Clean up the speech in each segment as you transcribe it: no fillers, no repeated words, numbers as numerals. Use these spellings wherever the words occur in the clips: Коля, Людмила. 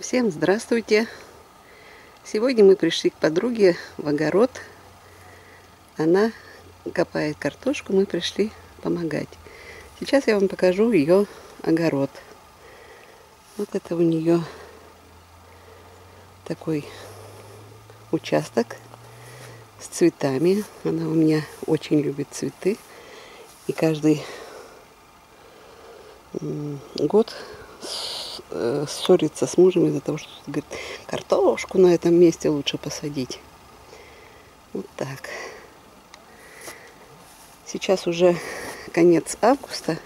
Всем здравствуйте! Сегодня мы пришли к подруге в огород. Она копает картошку, мы пришли помогать. Сейчас я вам покажу ее огород. Вот это у нее такой участок с цветами. Она у меня очень любит цветы. И каждый год ссорится с мужем из-за того, что говорит, картошку на этом месте лучше посадить. Вот так. Сейчас уже конец августа.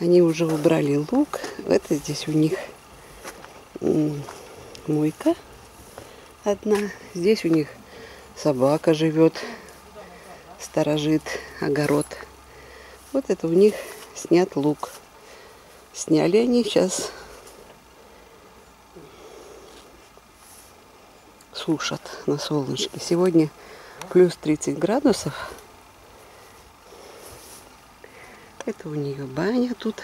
Они уже убрали лук. Это здесь у них мойка одна. Здесь у них собака живет, сторожит огород. Вот это у них снят лук. Сняли они сейчас. Сушат на солнышке. Сегодня плюс 30 градусов. Это у нее баня тут.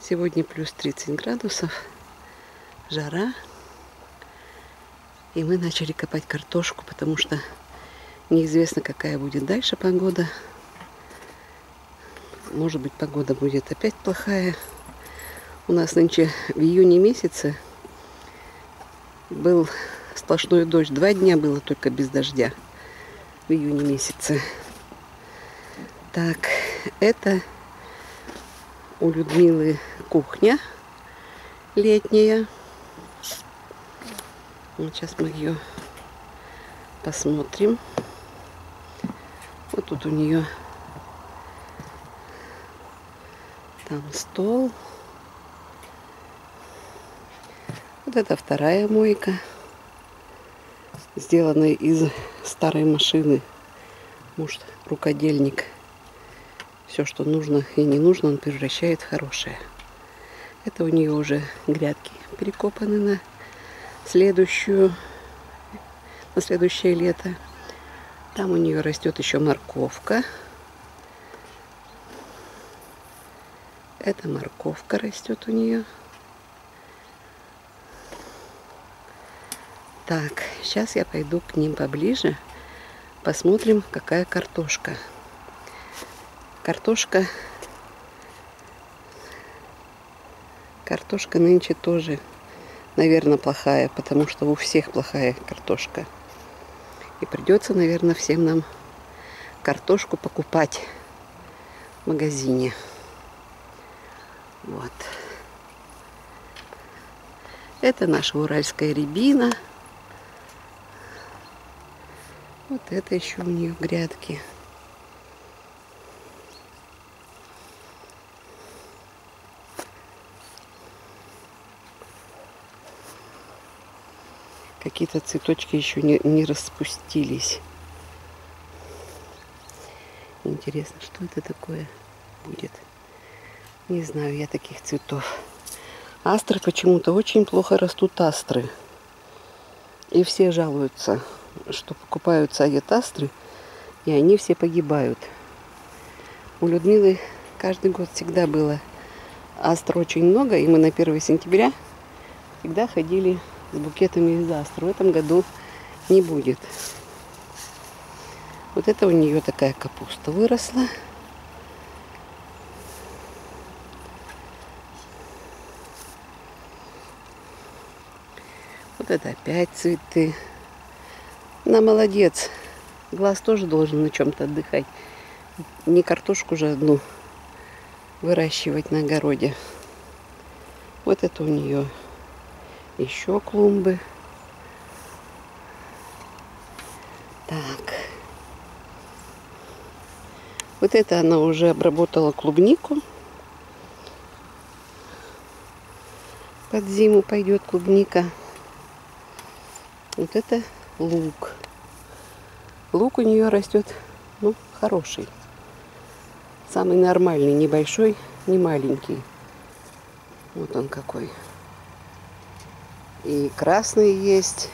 Сегодня плюс 30 градусов. Жара. И мы начали копать картошку, потому что неизвестно, какая будет дальше погода. Может быть, погода будет опять плохая. У нас нынче в июне месяце был сплошной дождь. 2 дня было только без дождя в июне месяце. Так, это у Людмилы кухня летняя. Вот сейчас мы ее посмотрим. Вот тут у нее там стол. Вот это вторая мойка, сделанная из старой машины. Муж рукодельник. Все, что нужно и не нужно, он превращает в хорошее. Это у нее уже грядки перекопаны на следующее лето. Там у нее растет еще морковка. Это морковка растет у нее. Так, сейчас я пойду к ним поближе. Посмотрим, какая картошка. Картошка нынче тоже, наверное, плохая, потому что у всех плохая картошка. И придется, наверное, всем нам картошку покупать в магазине. Вот. Это наша уральская рябина. Вот это еще у нее грядки. Какие-то цветочки еще не распустились. Интересно, что это такое будет. Не знаю я таких цветов. Астры почему-то очень плохо растут, астры. И все жалуются, что покупают, садят астры, и они все погибают. У Людмилы каждый год всегда было астр очень много, и мы на 1 сентября всегда ходили с букетами из астр. В этом году не будет. Вот это у нее такая капуста выросла. Это опять цветы. Она молодец. Глаз тоже должен на чем-то отдыхать. Не картошку же одну выращивать на огороде. Вот это у нее еще клумбы. Так. Вот это она уже обработала клубнику. Под зиму пойдет клубника. Вот это лук. Лук у нее растет, ну, хороший. Самый нормальный, не большой, не маленький. Вот он какой. И красный есть,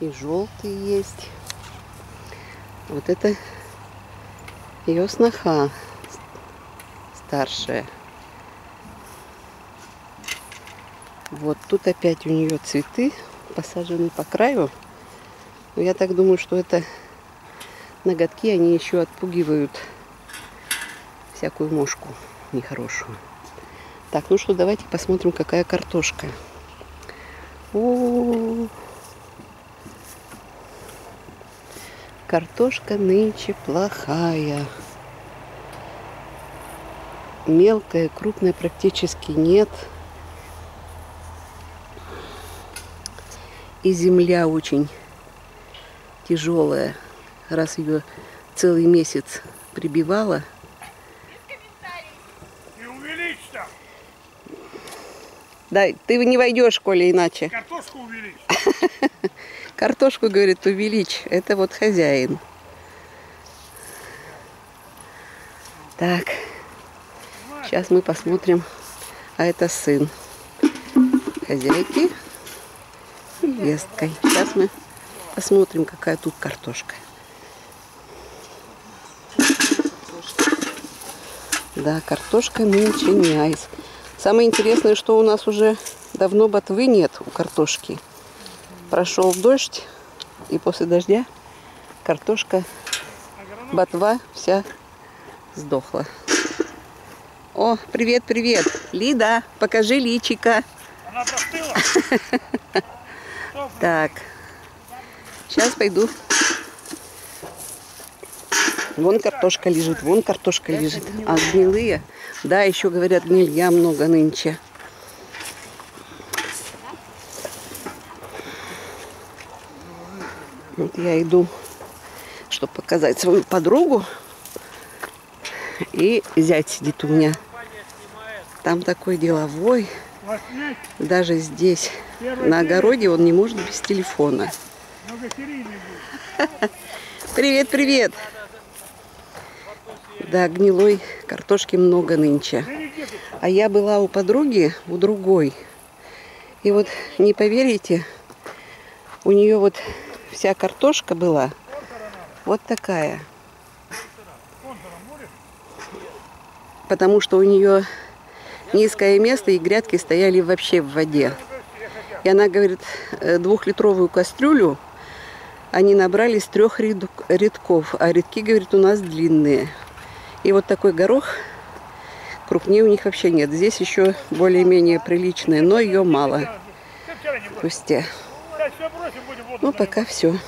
и желтый есть. Вот это ее сноха старшая. Вот тут опять у нее цветы посажены по краю. Но я так думаю, что это ноготки, они еще отпугивают всякую мошку нехорошую. Так, ну что, давайте посмотрим, какая картошка. О-о-о. Картошка нынче плохая. Мелкая, крупная практически нет. И земля очень тяжелая. Раз ее целый месяц прибивала. Да, ты не войдешь, Коля, иначе. Картошку увеличь. Картошку, говорит, увеличь. Это вот хозяин. Так. Сейчас мы посмотрим. А это сын хозяйки с невесткой. Сейчас мы посмотрим, какая тут картошка. Да, картошка нынче не айс. Самое интересное, что у нас уже давно ботвы нет у картошки. Прошел дождь, и после дождя картошка, ботва вся сдохла. О, привет, привет! Лида, покажи личико. Она простыла. Так, сейчас пойду. Вон картошка лежит, вон картошка лежит. А гнилые? Да, еще говорят, гнилья много нынче. Вот я иду, чтобы показать свою подругу. И зять сидит у меня. Там такой деловой. Даже здесь, на огороде, он не может без телефона. Привет, привет! Да, гнилой картошки много нынче. А я была у подруги, у другой. И вот, не поверите, у нее вот вся картошка была вот такая. Потому что у нее низкое место, и грядки стояли вообще в воде. И она говорит, двухлитровую кастрюлю они набрали с 3 рядков. А рядки, говорит, у нас длинные. И вот такой горох, крупнее у них вообще нет. Здесь еще более-менее приличные, но ее мало. Пусть. Ну, пока все.